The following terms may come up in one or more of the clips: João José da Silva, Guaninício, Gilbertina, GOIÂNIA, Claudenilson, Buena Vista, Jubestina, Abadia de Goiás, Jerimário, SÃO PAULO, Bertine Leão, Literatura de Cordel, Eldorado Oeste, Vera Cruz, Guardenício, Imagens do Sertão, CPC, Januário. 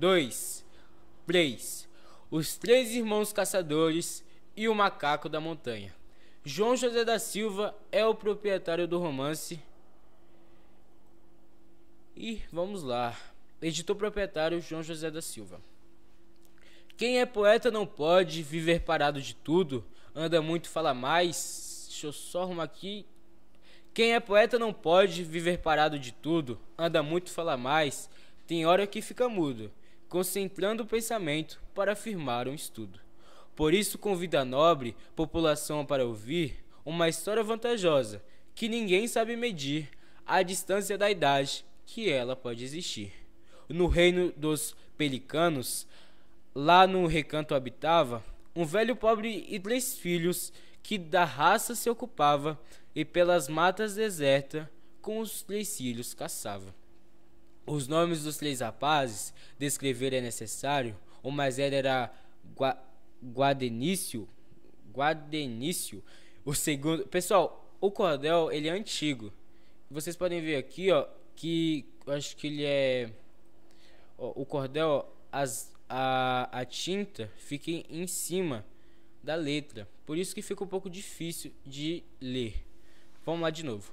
2, 3. Os três irmãos caçadores e o macaco da montanha. João José da Silva é o proprietário do romance. E vamos lá. Editor proprietário João José da Silva. Quem é poeta não pode viver parado de tudo, anda muito, fala mais. Deixa eu só arrumar aqui. Quem é poeta não pode viver parado de tudo, anda muito, fala mais. Tem hora que fica mudo, concentrando o pensamento para afirmar um estudo. Por isso convida a nobre população para ouvir uma história vantajosa, que ninguém sabe medir a distância da idade que ela pode existir. No reino dos pelicanos, lá no recanto habitava um velho pobre e três filhos, que da raça se ocupava e pelas matas deserta com os três filhos caçava. Os nomes dos três rapazes descrever é necessário. O mais velho era Guardenício. O segundo... Pessoal, o cordel, ele é antigo. Vocês podem ver aqui, ó, que eu acho que ele é... Ó, o cordel, a tinta fica em cima da letra, por isso que fica um pouco difícil de ler. Vamos lá de novo.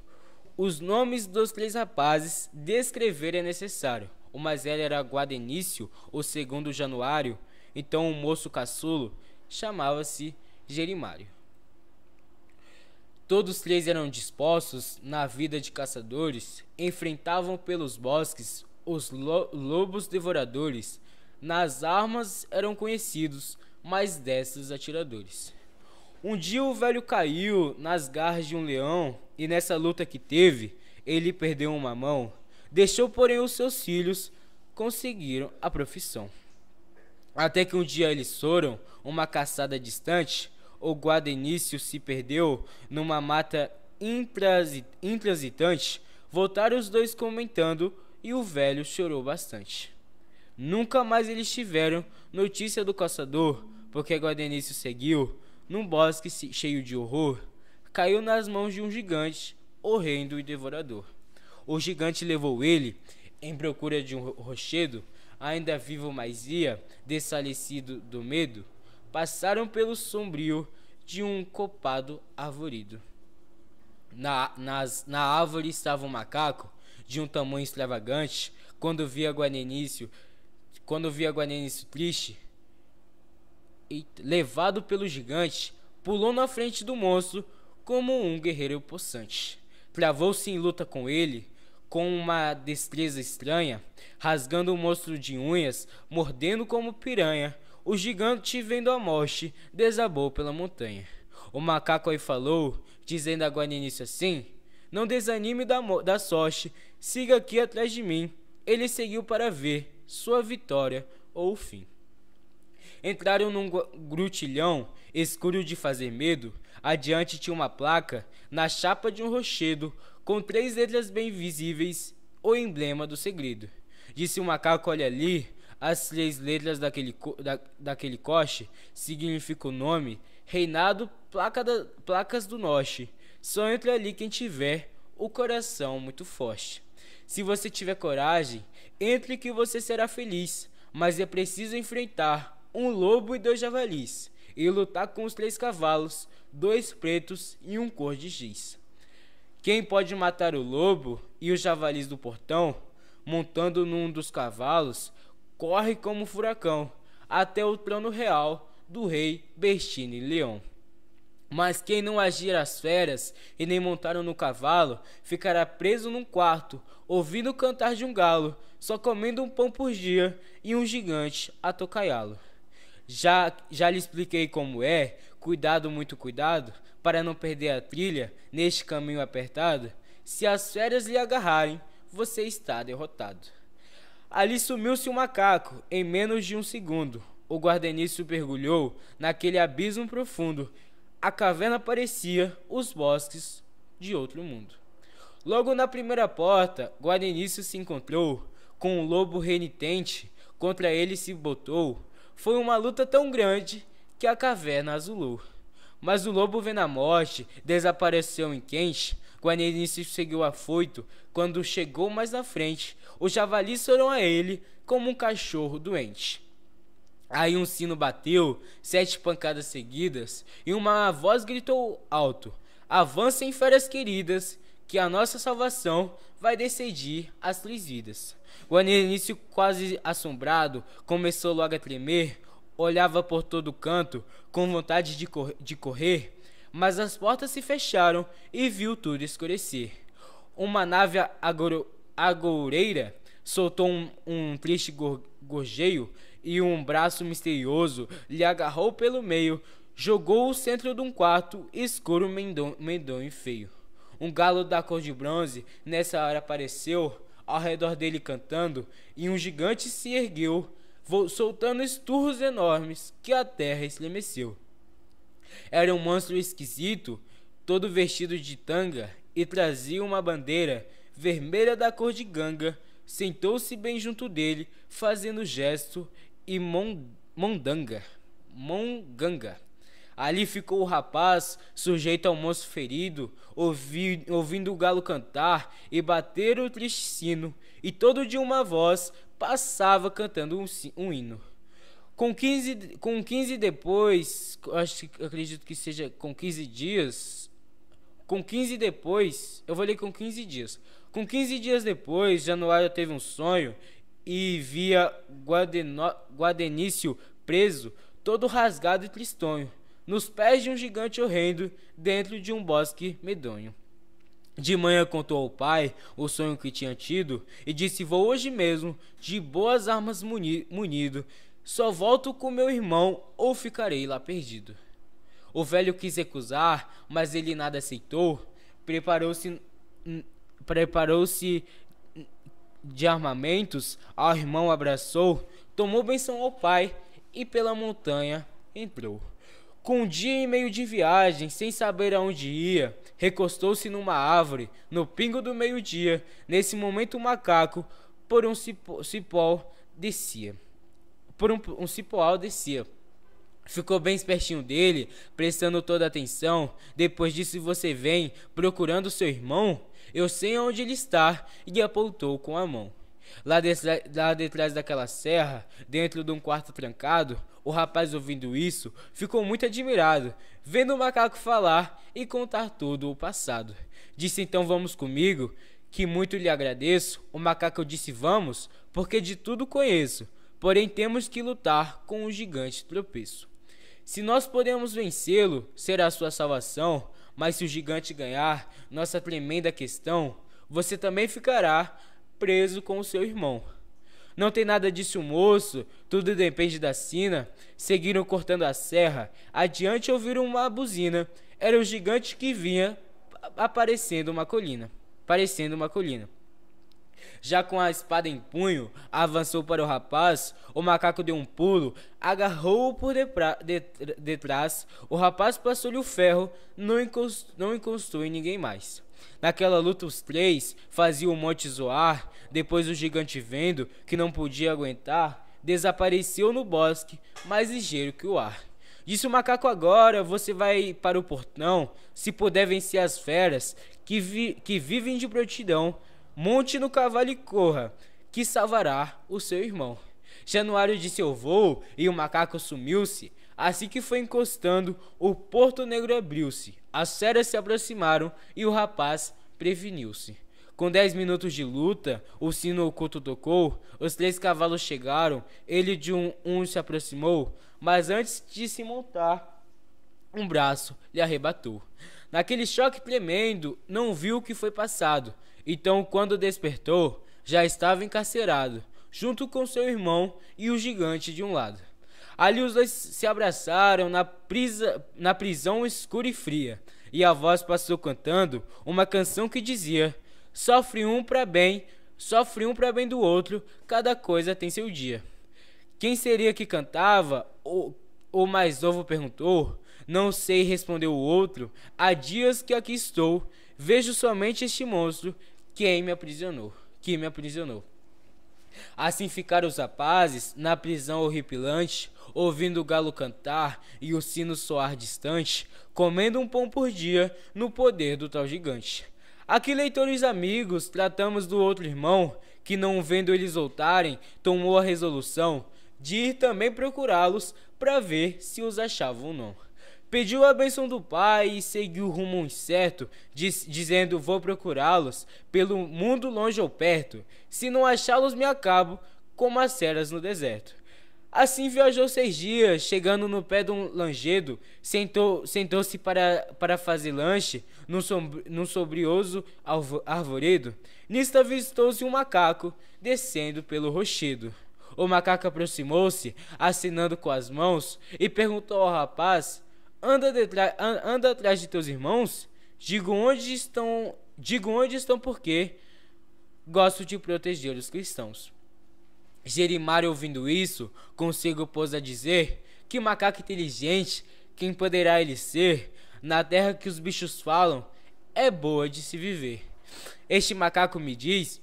Os nomes dos três rapazes descrever é necessário. O mais velho era Guadenício, o segundo Januário, então o moço caçulo chamava-se Jerimário. Todos três eram dispostos na vida de caçadores, enfrentavam pelos bosques os lobos devoradores, nas armas eram conhecidos, mas desses atiradores. Um dia o velho caiu nas garras de um leão, e nessa luta que teve, ele perdeu uma mão. Deixou, porém, os seus filhos conseguiram a profissão. Até que um dia eles foram uma caçada distante, o Guardenício se perdeu numa mata intransitante. Voltaram os dois comentando, e o velho chorou bastante. Nunca mais eles tiveram notícia do caçador, porque Guardenício seguiu num bosque cheio de horror. Caiu nas mãos de um gigante horrendo e devorador. O gigante levou ele em procura de um rochedo. Ainda vivo, mas ia desfalecido do medo. Passaram pelo sombrio de um copado arvorido. Na árvore estava um macaco de um tamanho extravagante. Quando via Guaninício triste, levado pelo gigante, pulou na frente do monstro como um guerreiro possante. Travou-se em luta com ele, com uma destreza estranha, rasgando o monstro de unhas, mordendo como piranha. O gigante, vendo a morte, desabou pela montanha. O macaco aí falou, dizendo a Guaninício assim: não desanime da sorte, siga aqui atrás de mim. Ele seguiu para ver sua vitória ou o fim. Entraram num grutilhão escuro de fazer medo. Adiante tinha uma placa na chapa de um rochedo, com três letras bem visíveis, o emblema do segredo. Disse o macaco: olha ali, as três letras daquele coche significa o nome, reinado, placas do norte. Só entra ali quem tiver o coração muito forte. Se você tiver coragem, entre que você será feliz, mas é preciso enfrentar um lobo e dois javalis, e lutar com os três cavalos, dois pretos e um cor de giz. Quem pode matar o lobo e os javalis do portão, montando num dos cavalos, corre como um furacão até o trono real do rei Bertine Leão. Mas quem não agir às feras e nem montar no cavalo, ficará preso num quarto, ouvindo o cantar de um galo, só comendo um pão por dia e um gigante a tocaiá-lo. Já lhe expliquei como é, cuidado, muito cuidado, para não perder a trilha neste caminho apertado. Se as feras lhe agarrarem, você está derrotado. Ali sumiu-se o macaco em menos de um segundo. O Guardenício mergulhou naquele abismo profundo. A caverna parecia os bosques de outro mundo. Logo na primeira porta, Guardenício se encontrou com um lobo renitente, contra ele se botou. Foi uma luta tão grande que a caverna azulou. Mas o lobo, vendo a morte, desapareceu em quente. Guaninício seguiu afoito quando chegou mais à frente. Os javalis olhou a ele como um cachorro doente. Aí um sino bateu, 7 pancadas seguidas, e uma voz gritou alto: "Avancem, feras queridas, que a nossa salvação vai decidir as 3 vidas." Guaninício, quase assombrado, começou logo a tremer, olhava por todo canto, com vontade de correr, mas as portas se fecharam e viu tudo escurecer. Uma nave agoureira soltou um triste gorjeio e um braço misterioso lhe agarrou pelo meio, jogou o centro de um quarto escuro, medonho e feio. Um galo da cor de bronze nessa hora apareceu, ao redor dele cantando, e um gigante se ergueu, soltando esturros enormes que a terra estremeceu. Era um monstro esquisito, todo vestido de tanga, e trazia uma bandeira vermelha da cor de ganga. Sentou-se bem junto dele, fazendo gesto e monganga. Ali ficou o rapaz, sujeito ao monstro ferido, ouvindo o galo cantar e bater o triste sino, e todo de uma voz passava cantando um hino. Com 15 dias depois, Januário teve um sonho e via Guardenício preso, todo rasgado e tristonho, nos pés de um gigante horrendo, dentro de um bosque medonho. De manhã contou ao pai o sonho que tinha tido e disse: "Vou hoje mesmo, de boas armas munido, só volto com meu irmão ou ficarei lá perdido." O velho quis recusar, mas ele nada aceitou, preparou-se de armamentos, ao irmão abraçou, tomou benção ao pai e pela montanha entrou. Com um dia e meio de viagem, sem saber aonde ia, recostou-se numa árvore, no pingo do meio-dia. Nesse momento o macaco por um cipó descia. Ficou bem espertinho dele, prestando toda a atenção. "Depois disso você vem procurando seu irmão? Eu sei onde ele está", e apontou com a mão. Lá detrás daquela serra, dentro de um quarto trancado, o rapaz, ouvindo isso, ficou muito admirado, vendo o macaco falar e contar todo o passado. Disse: "Então vamos comigo, que muito lhe agradeço." O macaco disse: "Vamos, porque de tudo conheço, porém temos que lutar com o gigante tropeço. Se nós podemos vencê-lo, será sua salvação, mas se o gigante ganhar nossa tremenda questão, você também ficará preso com o seu irmão." "Não tem nada disso, moço, tudo depende da sina." Seguiram cortando a serra, adiante ouviram uma buzina, era o gigante que vinha parecendo uma colina. Já com a espada em punho, avançou para o rapaz. O macaco deu um pulo, agarrou-o por detrás. O rapaz passou-lhe o ferro, não encostou em ninguém mais. Naquela luta os 3 faziam o monte zoar. Depois o gigante, vendo que não podia aguentar, desapareceu no bosque, mais ligeiro que o ar. Disse o macaco: "Agora você vai para o portão. Se puder vencer as feras que vivem de prontidão, monte no cavalo e corra, que salvará o seu irmão." Januário disse: "Eu vou", e o macaco sumiu-se. Assim que foi encostando, o Porto Negro abriu-se, as feras se aproximaram e o rapaz preveniu-se. Com 10 minutos de luta, o sino oculto tocou, os 3 cavalos chegaram, ele de um se aproximou, mas antes de se montar, um braço lhe arrebatou. Naquele choque tremendo, não viu o que foi passado. Então, quando despertou, já estava encarcerado, junto com seu irmão e o gigante de um lado. Ali os 2 se abraçaram na prisão escura e fria, e a voz passou cantando uma canção que dizia: sofre um para bem do outro, cada coisa tem seu dia." "Quem seria que cantava?" o mais novo perguntou. "Não sei", respondeu o outro, "há dias que aqui estou, vejo somente este monstro que me aprisionou. Assim ficaram os rapazes na prisão horripilante, ouvindo o galo cantar e o sino soar distante, comendo um pão por dia no poder do tal gigante. Aqui, leitores amigos, tratamos do outro irmão, que, não vendo eles voltarem, tomou a resolução de ir também procurá-los para ver se os achavam ou não. Pediu a bênção do pai e seguiu o rumo incerto, dizendo: vou procurá-los pelo mundo longe ou perto, se não achá-los me acabo, como as ceras no deserto. Assim viajou 6 dias, chegando no pé de um lanjedo, sentou-se para fazer lanche num sobrioso arvoredo. Nisto avistou-se um macaco, descendo pelo rochedo. O macaco aproximou-se, acenando com as mãos, e perguntou ao rapaz: anda atrás de teus irmãos? Digo onde estão, porque gosto de proteger os cristãos. Jerimário, ouvindo isso, consigo pôs a dizer: que macaco inteligente, quem poderá ele ser? Na terra que os bichos falam, é boa de se viver. Este macaco me diz: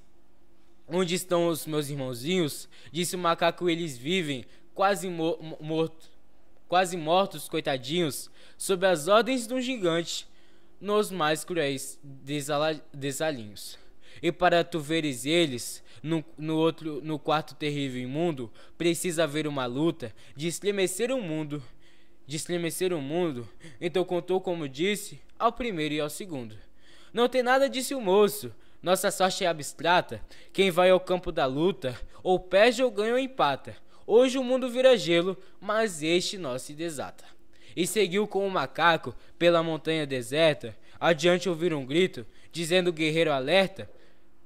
onde estão os meus irmãozinhos? Disse o macaco: eles vivem, quase mortos, coitadinhos, sob as ordens de um gigante, nos mais cruéis desalinhos. E para tu veres eles no quarto terrível e imundo, precisa haver uma luta de estremecer o mundo. Então contou como disse ao primeiro e ao segundo. Não tem nada, disse o moço, nossa sorte é abstrata. Quem vai ao campo da luta, ou perde ou ganha ou empata. Hoje o mundo vira gelo, mas este nó se desata. E seguiu com o macaco pela montanha deserta. Adiante ouviram um grito, dizendo: o guerreiro alerta,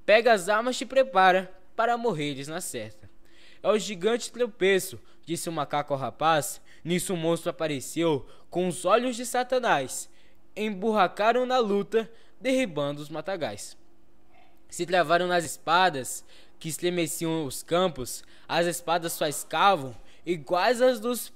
pega as armas, te prepara, para morreres na certa. É o gigante tropeço, disse o macaco ao rapaz. Nisso o monstro apareceu, com os olhos de Satanás. Emburracaram na luta, derribando os matagais. Se travaram nas espadas, que estremeciam os campos. As espadas faiscavam, iguais às dos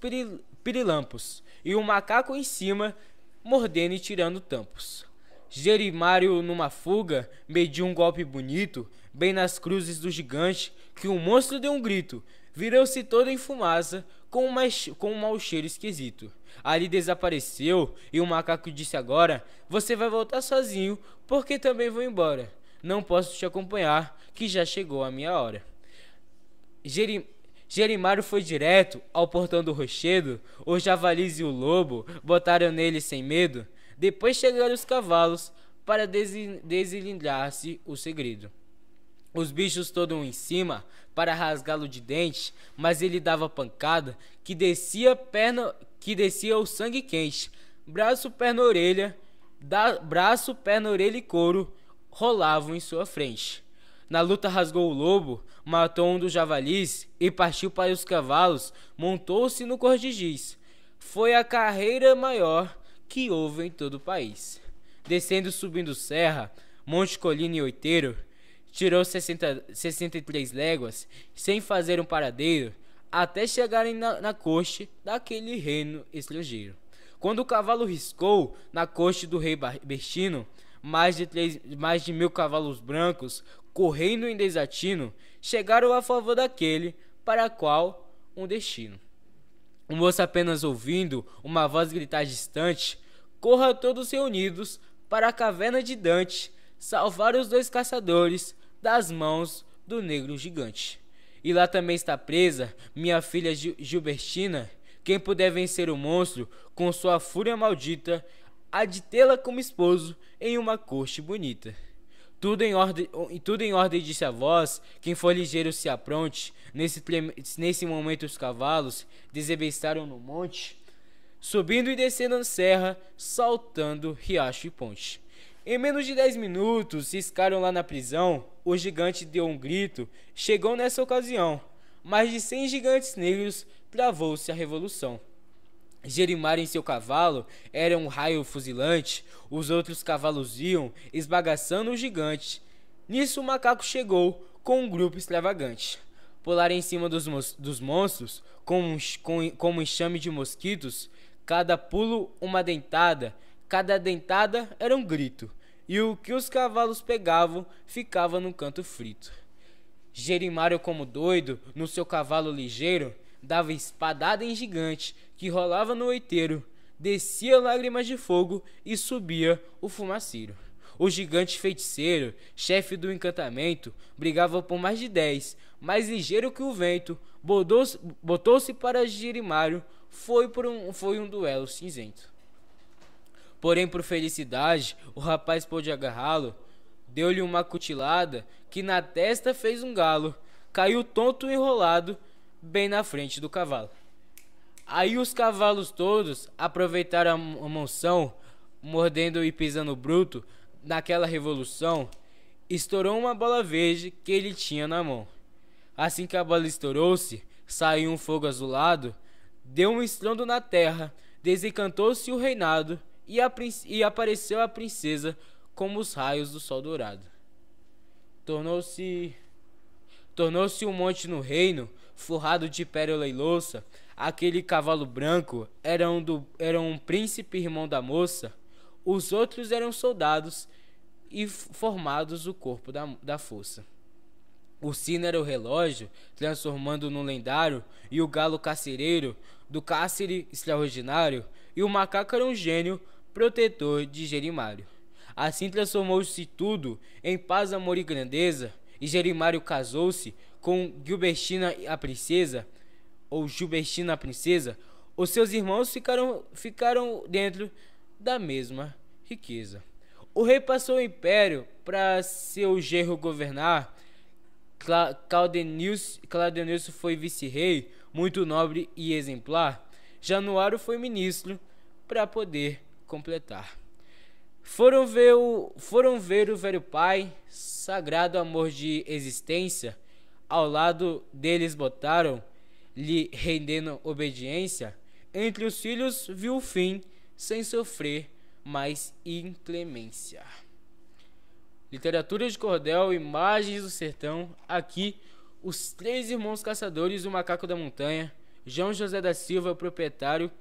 pirilampos, e o macaco em cima, mordendo e tirando tampos. Jerimário, numa fuga, mediu um golpe bonito, bem nas cruzes do gigante, que o monstro deu um grito, virou-se todo em fumaça, com um mau cheiro esquisito. Ali desapareceu, e o macaco disse agora: você vai voltar sozinho, porque também vou embora. Não posso te acompanhar, que já chegou a minha hora. Jerimário foi direto ao portão do rochedo. O javaliz e o lobo botaram nele sem medo. Depois chegaram os cavalos para deslindar-se o segredo. Os bichos todos em cima para rasgá-lo de dente, mas ele dava pancada que descia o sangue quente. Braço, perna, orelha e couro rolavam em sua frente. Na luta rasgou o lobo, matou um dos javalis e partiu para os cavalos, montou-se no cordigiz. Foi a carreira maior que houve em todo o país. Descendo, subindo serra, monte, colina e outeiro, tirou 63 léguas, sem fazer um paradeiro, até chegarem na coste daquele reino estrangeiro. Quando o cavalo riscou na coste do rei Bertino, mais de 1000 cavalos brancos, correndo em desatino, chegaram a favor daquele para qual um destino. O moço, apenas ouvindo uma voz gritar distante: corra todos reunidos para a caverna de Dante, salvar os 2 caçadores das mãos do negro gigante. E lá também está presa minha filha Jubestina. Quem puder vencer o monstro com sua fúria maldita, há de tê-la como esposo em uma corte bonita. Tudo em ordem, disse a voz. Quem for ligeiro se apronte. Nesse momento os cavalos desembestaram no monte, subindo e descendo a serra, saltando riacho e ponte. Em menos de 10 minutos ciscaram lá na prisão. O gigante deu um grito. Chegou nessa ocasião mais de 100 gigantes negros. Travou-se a revolução. Jerimário em seu cavalo era um raio fuzilante. Os outros cavalos iam esbagaçando o gigante. Nisso o macaco chegou com um grupo extravagante. Pularam em cima dos monstros como um enxame de mosquitos. Cada pulo uma dentada, cada dentada era um grito. E o que os cavalos pegavam ficava num canto frito. Jerimário, como doido, no seu cavalo ligeiro, dava espadada em gigante que rolava no outeiro, descia lágrimas de fogo e subia o fumaceiro. o gigante feiticeiro, chefe do encantamento, brigava por mais de 10, mais ligeiro que o vento, botou-se para Jerimário, foi um duelo cinzento. Porém, por felicidade, o rapaz pôde agarrá-lo, deu-lhe uma cutilada, que na testa fez um galo, caiu tonto enrolado, bem na frente do cavalo. Aí os cavalos todos aproveitaram a monção, mordendo e pisando bruto, naquela revolução, estourou uma bola verde que ele tinha na mão. Assim que a bola estourou-se, saiu um fogo azulado, deu um estrondo na terra, desencantou-se o reinado e apareceu a princesa como os raios do sol dourado. Tornou-se um monte no reino, forrado de pérola e louça. Aquele cavalo branco era um príncipe irmão da moça. Os outros eram soldados e formados o corpo da força. O sino era o relógio, transformando num lendário, e o galo carcereiro, do cárcere extraordinário, e o macaco era um gênio, protetor de Jerimário. Assim transformou-se tudo em paz, amor e grandeza, e Jerimário casou-se com Gilbertina a princesa, ou Jubestina a princesa. Os seus irmãos ficaram dentro da mesma riqueza. O rei passou o império para seu genro governar. Claudenilson foi vice-rei, muito nobre e exemplar. Januário foi ministro para poder completar. Foram ver o velho pai, sagrado amor de existência. Ao lado deles botaram, lhe rendendo obediência. Entre os filhos viu o fim, sem sofrer mais inclemência. Literatura de Cordel, Imagens do Sertão. Aqui, os três irmãos caçadores, o macaco da montanha, João José da Silva, proprietário.